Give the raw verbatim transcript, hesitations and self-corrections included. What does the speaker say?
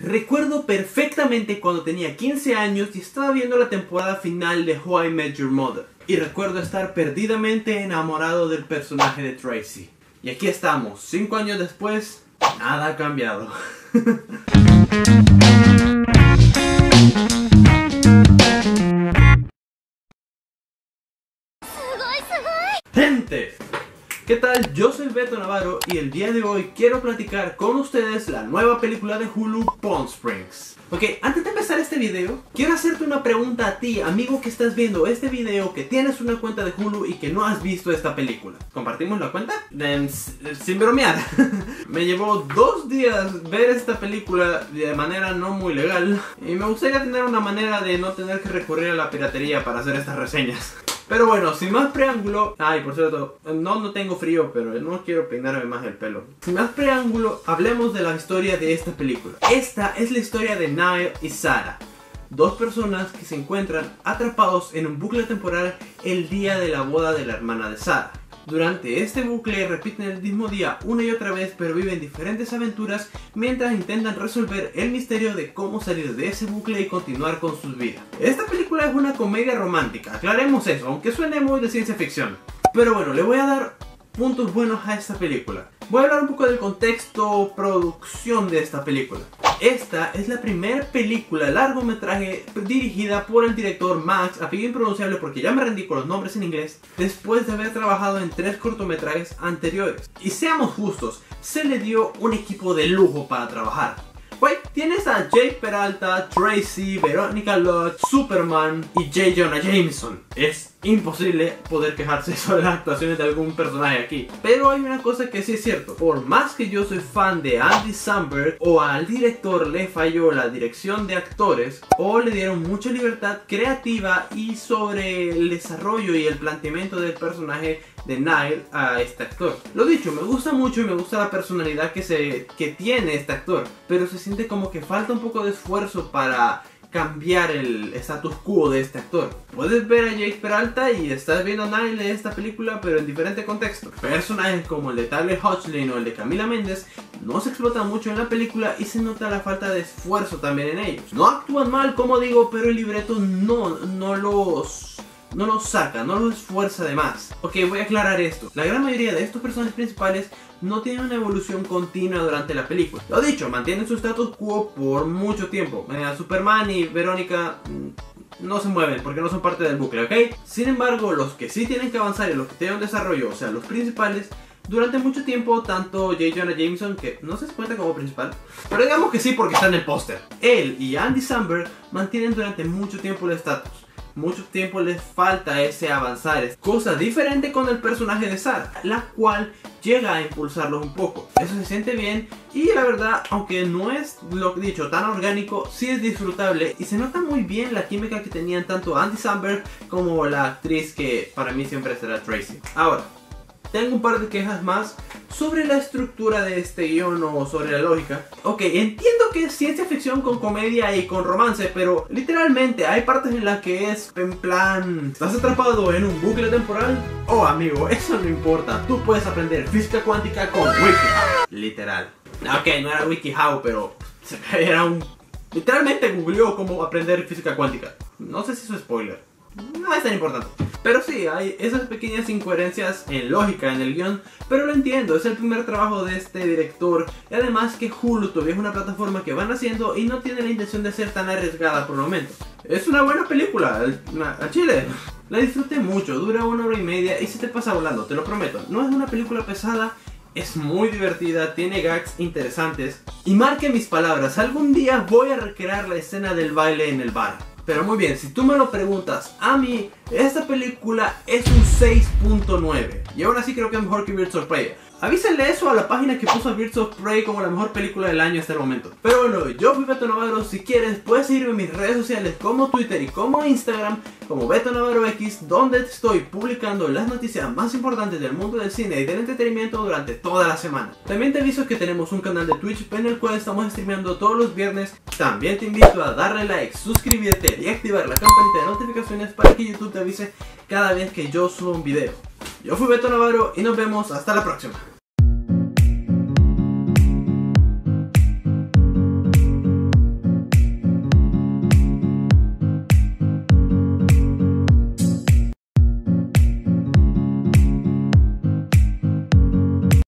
Recuerdo perfectamente cuando tenía quince años y estaba viendo la temporada final de How I Met Your Mother. Y recuerdo estar perdidamente enamorado del personaje de Tracy. Y aquí estamos, cinco años después, nada ha cambiado. Gente, ¿qué tal? Yo soy Beto Navarro y el día de hoy quiero platicar con ustedes la nueva película de Hulu, Palm Springs. Ok, antes de empezar este video, quiero hacerte una pregunta a ti, amigo que estás viendo este video, que tienes una cuenta de Hulu y que no has visto esta película. ¿Compartimos la cuenta? Um, sin bromear. Me llevó dos días ver esta película de manera no muy legal y me gustaría tener una manera de no tener que recurrir a la piratería para hacer estas reseñas. Pero bueno, sin más preámbulo, ay, por cierto, no, no tengo frío, pero no quiero peinarme más el pelo. Sin más preámbulo, hablemos de la historia de esta película. Esta es la historia de Niall y Sarah, dos personas que se encuentran atrapados en un bucle temporal el día de la boda de la hermana de Sarah. Durante este bucle repiten el mismo día una y otra vez, pero viven diferentes aventuras mientras intentan resolver el misterio de cómo salir de ese bucle y continuar con sus vidas. Esta película es una comedia romántica, aclaremos eso, aunque suene muy de ciencia ficción. Pero bueno, le voy a dar puntos buenos a esta película. Voy a hablar un poco del contexto, producción de esta película. Esta es la primera película largometraje dirigida por el director Max, apellido impronunciable porque ya me rendí con los nombres en inglés, después de haber trabajado en tres cortometrajes anteriores. Y seamos justos, se le dio un equipo de lujo para trabajar. Wait, tienes a Jake Peralta, Tracy, Veronica Lodge, Superman y J. Jonah Jameson. Es imposible poder quejarse sobre las actuaciones de algún personaje aquí. Pero hay una cosa que sí es cierto. Por más que yo soy fan de Andy Samberg, o al director le falló la dirección de actores, o le dieron mucha libertad creativa y sobre el desarrollo y el planteamiento del personaje de Niall a este actor. Lo dicho, me gusta mucho y me gusta la personalidad que, se, que tiene este actor, pero se siente como que falta un poco de esfuerzo para cambiar el status quo de este actor. Puedes ver a Jake Peralta y estás viendo a Niall de esta película, pero en diferente contexto. Personajes como el de Tarell Hodgson o el de Camila Mendes no se explotan mucho en la película y se nota la falta de esfuerzo también en ellos. No actúan mal, como digo, pero el libreto no, no los... no los saca, no los esfuerza de más. Ok, voy a aclarar esto. La gran mayoría de estos personajes principales no tienen una evolución continua durante la película. Lo dicho, mantienen su status quo por mucho tiempo. eh, Superman y Verónica no se mueven porque no son parte del bucle, ¿ok? Sin embargo, los que sí tienen que avanzar y los que tienen un desarrollo, o sea, los principales, durante mucho tiempo, tanto J. Jonah Jameson, que no se cuenta como principal, pero digamos que sí porque está en el póster, él y Andy Samberg mantienen durante mucho tiempo el estatus. Mucho tiempo les falta ese avanzar. Es cosa diferente con el personaje de Sarah, la cual llega a impulsarlos un poco. Eso se siente bien y la verdad, aunque no es, lo dicho, tan orgánico, sí es disfrutable y se nota muy bien la química que tenían tanto Andy Samberg como la actriz que para mí siempre será Tracy. Ahora, tengo un par de quejas más sobre la estructura de este guión o sobre la lógica. Ok, entiendo que es ciencia ficción con comedia y con romance, pero literalmente hay partes en las que es en plan, ¿estás atrapado en un bucle temporal? Oh amigo, eso no importa, tú puedes aprender física cuántica con WikiHow. Literal. Ok, no era WikiHow, pero era un... literalmente googleó cómo aprender física cuántica. No sé si eso es spoiler, no es tan importante. Pero sí, hay esas pequeñas incoherencias en lógica en el guión, pero lo entiendo, es el primer trabajo de este director. Y además que Hulu todavía es una plataforma que van haciendo y no tiene la intención de ser tan arriesgada por el momento. Es una buena película, a chile. La disfruté mucho, dura una hora y media y se te pasa volando, te lo prometo. No es una película pesada, es muy divertida, tiene gags interesantes. Y marque mis palabras, algún día voy a recrear la escena del baile en el bar. Pero muy bien, si tú me lo preguntas a mí, esta película es un seis punto nueve. Y ahora sí creo que es mejor que Birds of Prey. Avísenle eso a la página que puso a Birds of Prey como la mejor película del año hasta el momento. Pero bueno, yo fui Beto Navarro. Si quieres, puedes seguirme en mis redes sociales como Twitter y como Instagram, como Beto Navarro X, donde estoy publicando las noticias más importantes del mundo del cine y del entretenimiento durante toda la semana. También te aviso que tenemos un canal de Twitch en el cual estamos streameando todos los viernes. También te invito a darle like, suscribirte y activar la campanita de notificaciones para que YouTube te avise cada vez que yo suba un video. Yo fui Beto Navarro y nos vemos hasta la próxima.